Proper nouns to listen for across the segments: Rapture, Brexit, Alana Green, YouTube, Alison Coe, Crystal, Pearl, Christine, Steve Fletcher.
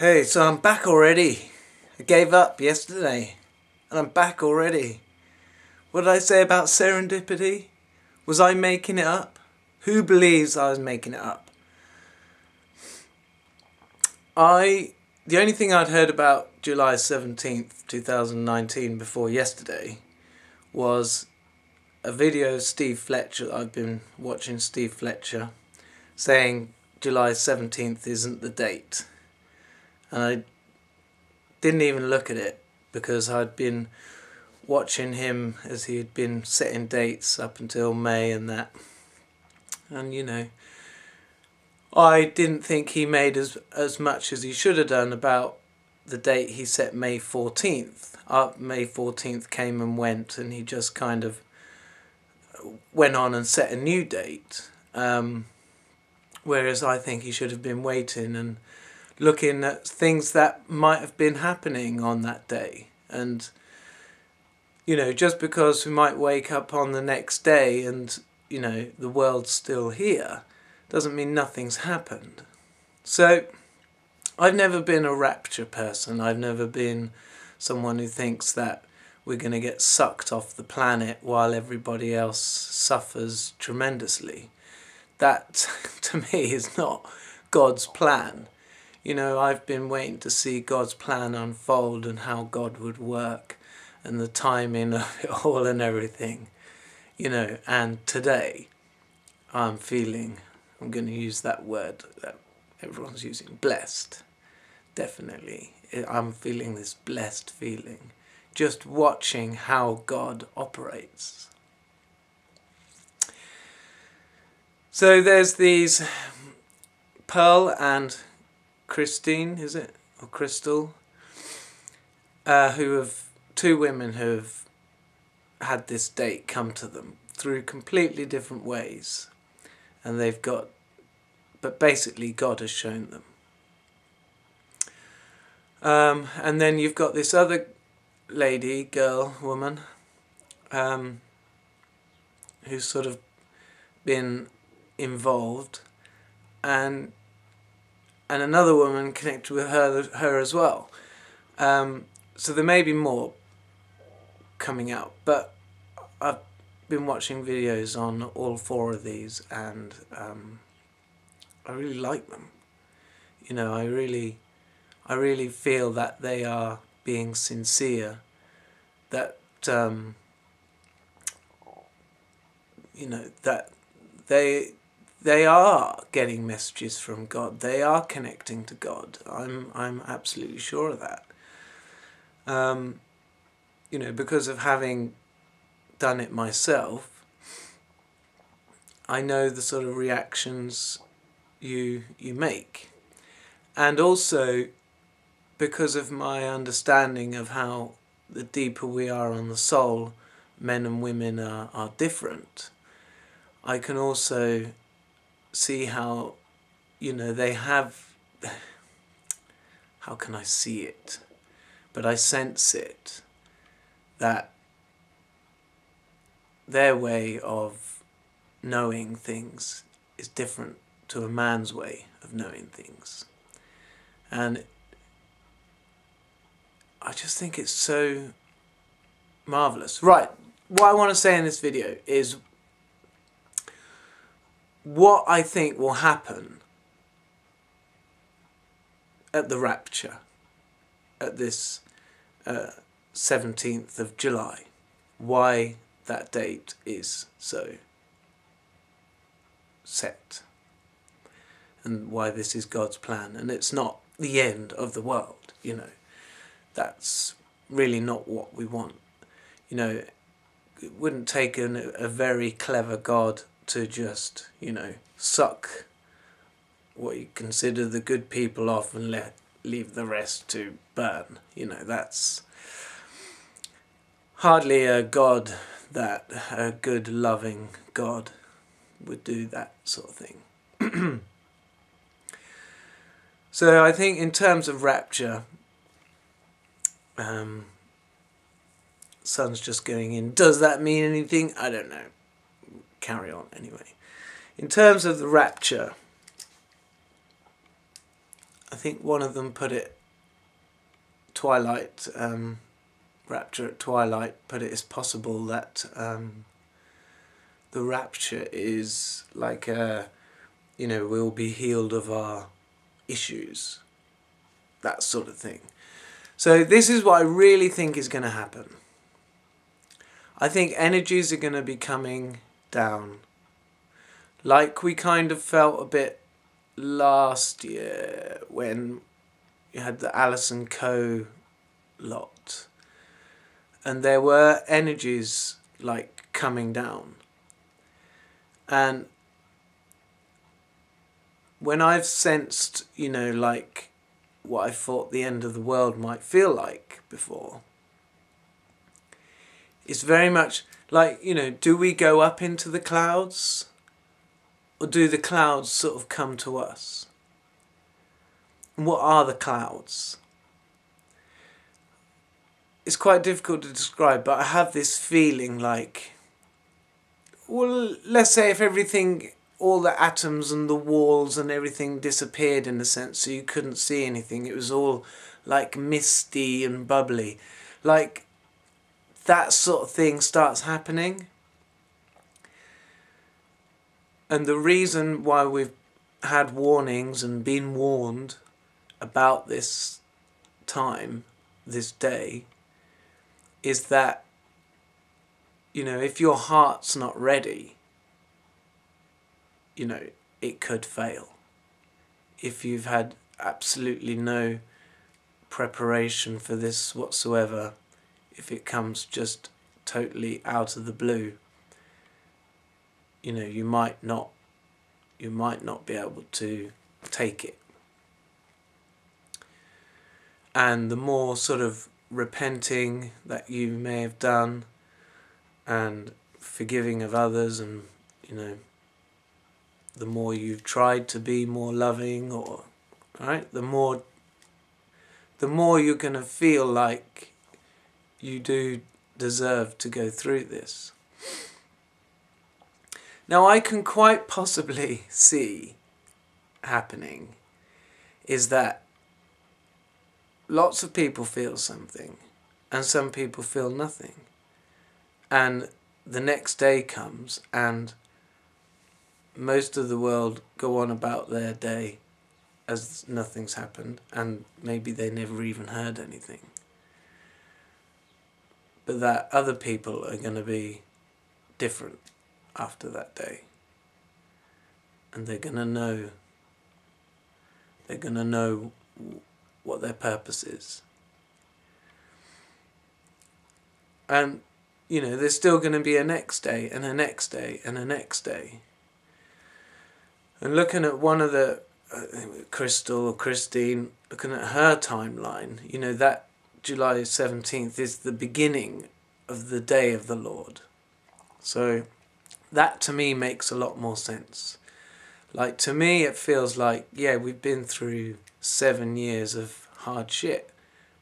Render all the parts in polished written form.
Hey, so I'm back already. I gave up yesterday, and I'm back already. What did I say about serendipity? Was I making it up? Who believes I was making it up? The only thing I'd heard about July 17th, 2019 before yesterday was a video of Steve Fletcher. I've been watching Steve Fletcher saying July 17th isn't the date. And I didn't even look at it because I'd been watching him as he had been setting dates up until May and that. And you know, I didn't think he made as much as he should have done about the date he set, May 14th. May 14th came and went, and he just kind of went on and set a new date. Whereas I think he should have been waiting and looking at things that might have been happening on that day. And, you know, just because we might wake up on the next day and, you know, the world's still here, doesn't mean nothing's happened. So, I've never been a rapture person. I've never been someone who thinks that we're going to get sucked off the planet while everybody else suffers tremendously. That, to me, is not God's plan. You know, I've been waiting to see God's plan unfold and how God would work and the timing of it all and everything. You know, and today I'm feeling, I'm going to use that word that everyone's using, blessed, definitely. I'm feeling this blessed feeling, just watching how God operates. So there's these, Pearl and Christine, is it? Or Crystal? Two women who have had this date come to them through completely different ways. And they've got, but basically God has shown them. And then you've got this other lady, girl, woman, who's sort of been involved, and another woman connected with her as well. So there may be more coming out, but I've been watching videos on all four of these, and I really like them. You know, I really feel that they are being sincere, that you know, that they are getting messages from God. They are connecting to God. I'm absolutely sure of that. You know, because of having done it myself, I know the sort of reactions you make, and also because of my understanding of how the deeper we are on the soul, men and women are different. I can also see how, you know, they have, how can I see it? But I sense it, that their way of knowing things is different to a man's way of knowing things. And I just think it's so marvellous. Right, what I want to say in this video is what I think will happen at the rapture, at this 17th of July, why that date is so set, and why this is God's plan, and it's not the end of the world. You know, that's really not what we want. You know, it wouldn't take a very clever God to just, you know, suck what you consider the good people off and leave the rest to burn. You know, that's hardly a God, that a good loving God would do that sort of thing. So I think in terms of rapture, sun's just going in. Does that mean anything? I don't know. Carry on anyway. In terms of the rapture, I think one of them put it Twilight, Rapture at Twilight, put it as possible that the rapture is like a, you know, we'll be healed of our issues, that sort of thing. So this is what I really think is going to happen. I think energies are going to be coming down. Like we kind of felt a bit last year when you had the Alison Coe lot. And there were energies like coming down. And when I've sensed, you know, like what I thought the end of the world might feel like before, it's very much like, you know, do we go up into the clouds? Or do the clouds sort of come to us? And what are the clouds? It's quite difficult to describe, but I have this feeling like, well, let's say if everything, all the atoms and the walls and everything disappeared in a sense, so you couldn't see anything, it was all like misty and bubbly. Like that sort of thing starts happening. And the reason why we've had warnings and been warned about this time, this day, is that, you know, if your heart's not ready, you know, it could fail. If you've had absolutely no preparation for this whatsoever, if it comes just totally out of the blue, you know, you might not be able to take it. And the more sort of repenting that you may have done and forgiving of others, and, you know, the more you've tried to be more loving, or right, the more you're going to feel like you do deserve to go through this. Now, I can quite possibly see happening is that lots of people feel something and some people feel nothing. And the next day comes and most of the world go on about their day as nothing's happened, and maybe they never even heard anything. But that other people are going to be different after that day, and they're gonna know what their purpose is. And, you know, there's still gonna be a next day and a next day and a next day. And looking at one of the Crystal or Christine, looking at her timeline, you know, that July 17th is the beginning of the day of the Lord. So that to me makes a lot more sense. Like, to me it feels like, yeah, we've been through 7 years of hard shit,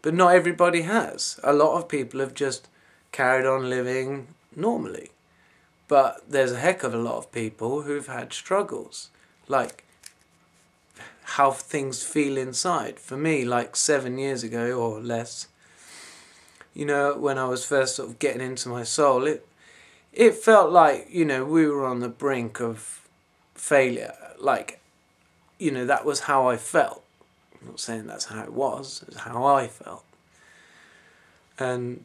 but not everybody has. A lot of people have just carried on living normally, but there's a heck of a lot of people who've had struggles, like how things feel inside. For me, like 7 years ago or less, you know, when I was first sort of getting into my soul, it felt like, you know, we were on the brink of failure. Like, you know, that was how I felt. I'm not saying that's how it was, it's how I felt. And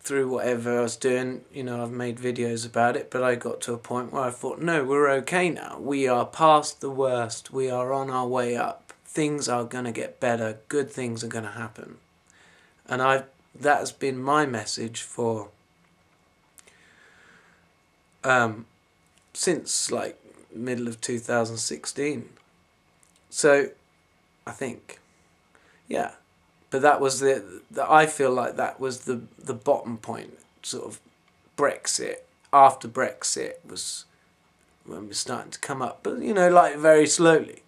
through whatever I was doing, you know, I've made videos about it, but I got to a point where I thought, no, we're okay now. We are past the worst. We are on our way up. Things are going to get better. Good things are going to happen. And that has been my message for since like middle of 2016. So I think, yeah, but that was I feel like that was the bottom point, sort of Brexit. After Brexit was when we're starting to come up, but, you know, like very slowly.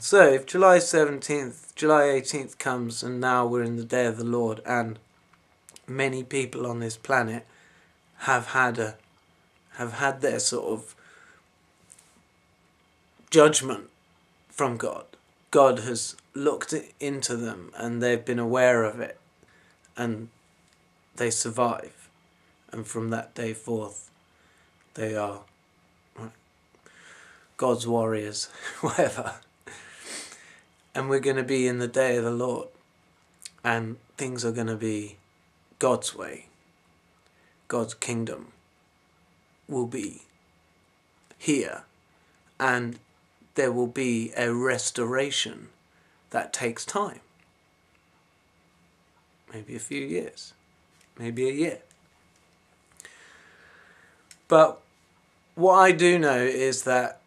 So if July 17th, July 18th comes, and now we're in the day of the Lord, and many people on this planet have had their sort of judgment from God. God has looked into them and they've been aware of it and they survive. And from that day forth, they are God's warriors, whatever. And we're going to be in the day of the Lord and things are going to be God's way. God's kingdom will be here and there will be a restoration that takes time. Maybe a few years, maybe a year. But what I do know is that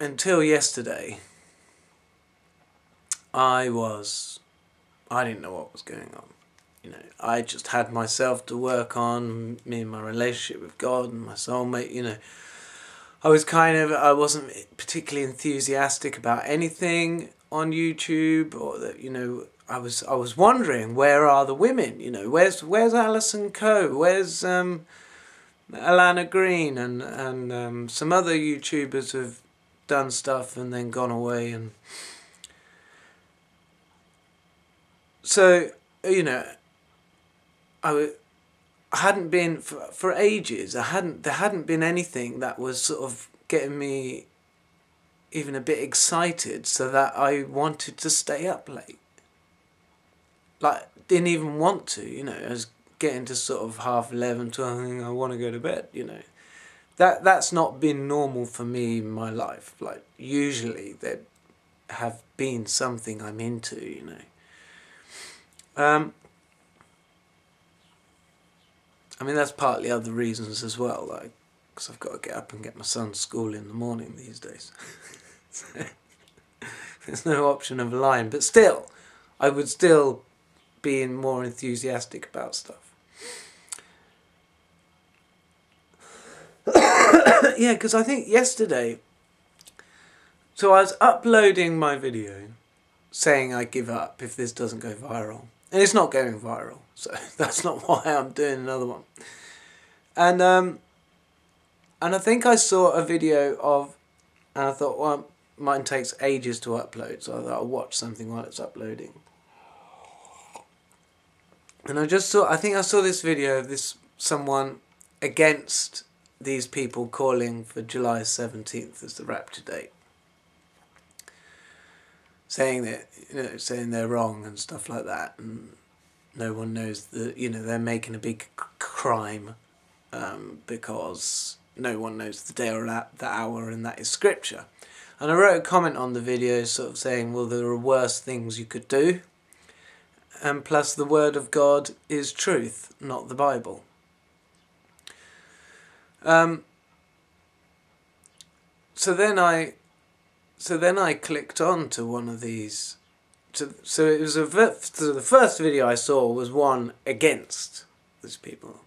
until yesterday, I didn't know what was going on. You know, I just had myself to work on, me and my relationship with God and my soulmate, you know. I wasn't particularly enthusiastic about anything on YouTube, or that, you know, I was wondering, where are the women? You know, where's Alison Coe? Where's Alana Green and some other YouTubers who've done stuff and then gone away? And so, you know, I hadn't been for ages. There hadn't been anything that was sort of getting me even a bit excited, so that I wanted to stay up late. Like, didn't even want to, you know. I was getting to sort of 11, 12. I want to go to bed, you know. That's not been normal for me in my life. Like, usually there have been something I'm into, you know. I mean, that's partly other reasons as well, like, because I've got to get up and get my son to school in the morning these days. So, there's no option of lying, but still, I would still be more enthusiastic about stuff. Yeah, because I think yesterday, so I was uploading my video saying I give up if this doesn't go viral. And it's not going viral, so that's not why I'm doing another one. And I think I saw a video of, and I thought, well, mine takes ages to upload, so I thought I'll watch something while it's uploading. And I think I saw this video of someone against these people calling for July 17th as the Rapture date. Saying that, you know, saying they're wrong and stuff like that, and no one knows that, you know, they're making a big crime because no one knows the day or the hour, and that is scripture. And I wrote a comment on the video sort of saying, well, there are worse things you could do, and plus the word of God is truth, not the Bible. So then I clicked on to one of these. So it was so the first video I saw was one against these people.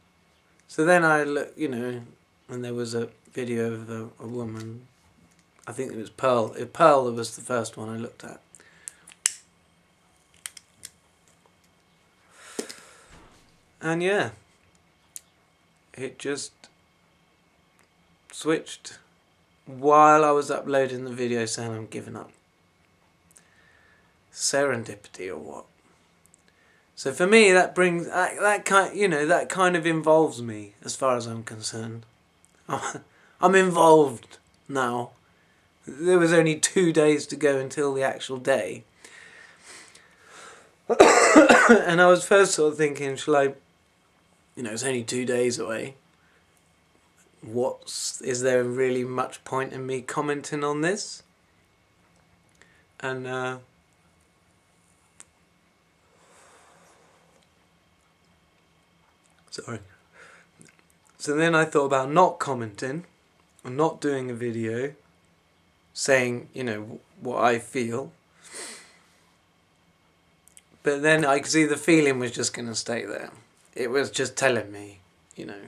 So then I looked, you know, and there was a video of a woman. I think it was Pearl. Pearl was the first one I looked at. And yeah, it just switched while I was uploading the video saying I'm giving up. Serendipity or what? So for me, that brings that kind of involves me as far as I'm concerned. I'm involved now. There was only 2 days to go until the actual day. And I was first sort of thinking, shall I, you know, it's only 2 days away. Is there really much point in me commenting on this? And sorry. So then I thought about not commenting and not doing a video saying, you know, what I feel. But then I could see the feeling was just going to stay there. It was just telling me, you know,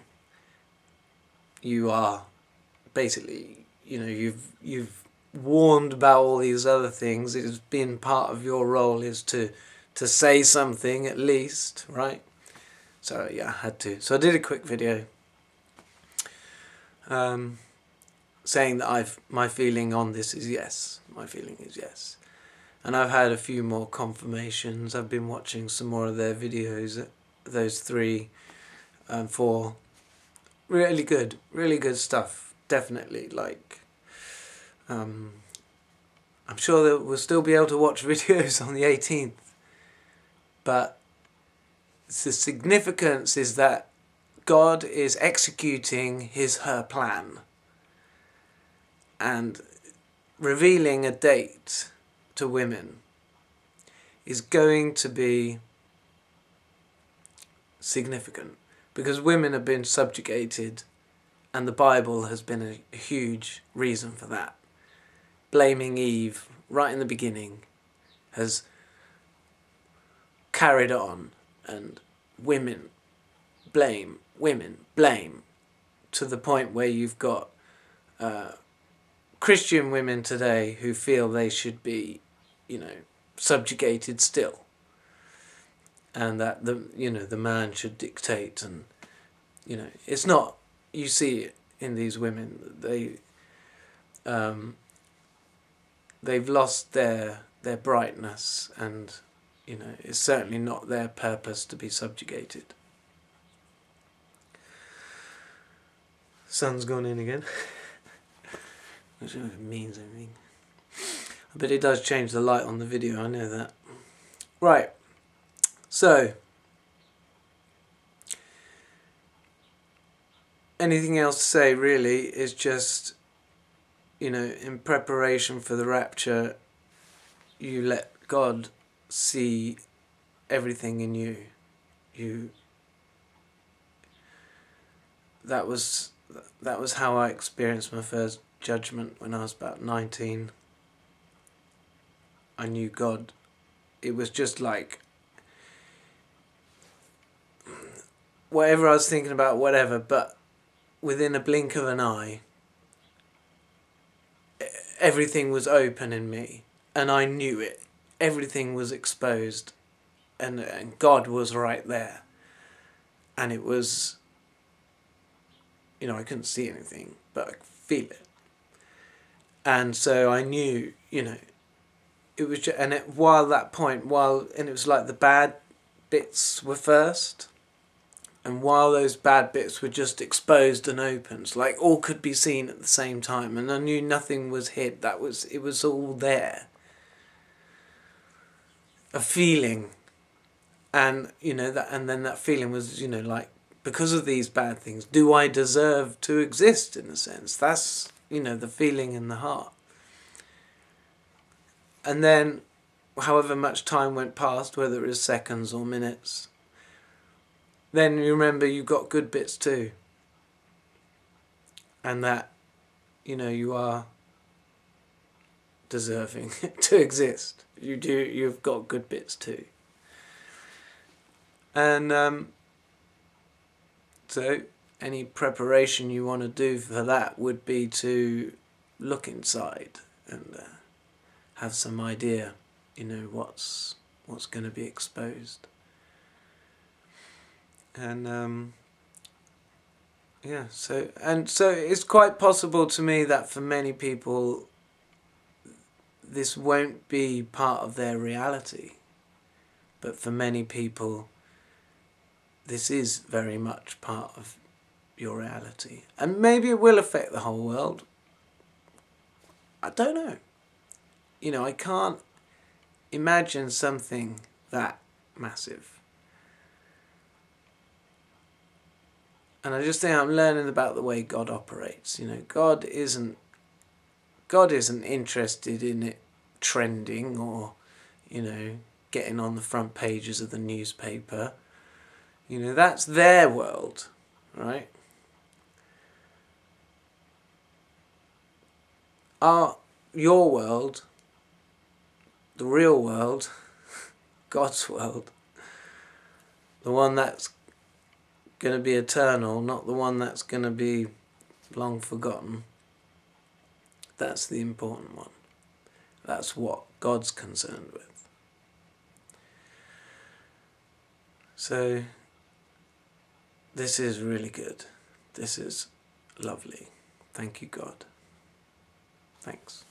you are basically, you know, you've warned about all these other things. It's been part of your role is to say something at least, right? So yeah, I had to. So I did a quick video. saying that my feeling on this is yes. My feeling is yes. And I've had a few more confirmations. I've been watching some more of their videos, those three and four. Really good stuff, definitely. Like, I'm sure that we'll still be able to watch videos on the 18th, but the significance is that God is executing her plan and revealing a date to women is going to be significant, because women have been subjugated and the Bible has been a huge reason for that. Blaming Eve right in the beginning has carried on, and women blame, to the point where you've got Christian women today who feel they should be, you know, subjugated still, and that the man should dictate, and it's not. You see it in these women. They've lost their brightness, and it's certainly not their purpose to be subjugated. Sun's gone in again. I'm not sure if it means anything, but it does change the light on the video, I know that. Right, so anything else to say really is just, in preparation for the rapture, you let God see everything in you. That was how I experienced my first judgment when I was about 19. I knew God. It was just like, whatever I was thinking about, whatever, but within a blink of an eye, everything was open in me, and I knew it. Everything was exposed, and God was right there. And it was, I couldn't see anything, but I could feel it. And so I knew, it was just, and it was like the bad bits were first, and while those bad bits were just exposed and opened, like all could be seen at the same time, and I knew nothing was hid. It was all there. A feeling, and and then that feeling was, like, because of these bad things, do I deserve to exist, in a sense? That's, the feeling in the heart. And then, however much time went past, whether it was seconds or minutes, then you remember you've got good bits too. And that, you are deserving to exist. You've got good bits too. And so any preparation you want to do for that would be to look inside and have some idea, what's going to be exposed. And yeah, so it's quite possible to me that for many people this won't be part of their reality, but for many people this is very much part of your reality, and maybe it will affect the whole world. I don't know. I can't imagine something that massive. And I just think I'm learning about the way God operates. God isn't interested in it trending or, getting on the front pages of the newspaper. That's their world, right? Your world, the real world, God's world, the one that's going to be eternal, not the one that's going to be long forgotten. That's the important one. That's what God's concerned with. So this is really good. This is lovely. Thank you, God. Thanks.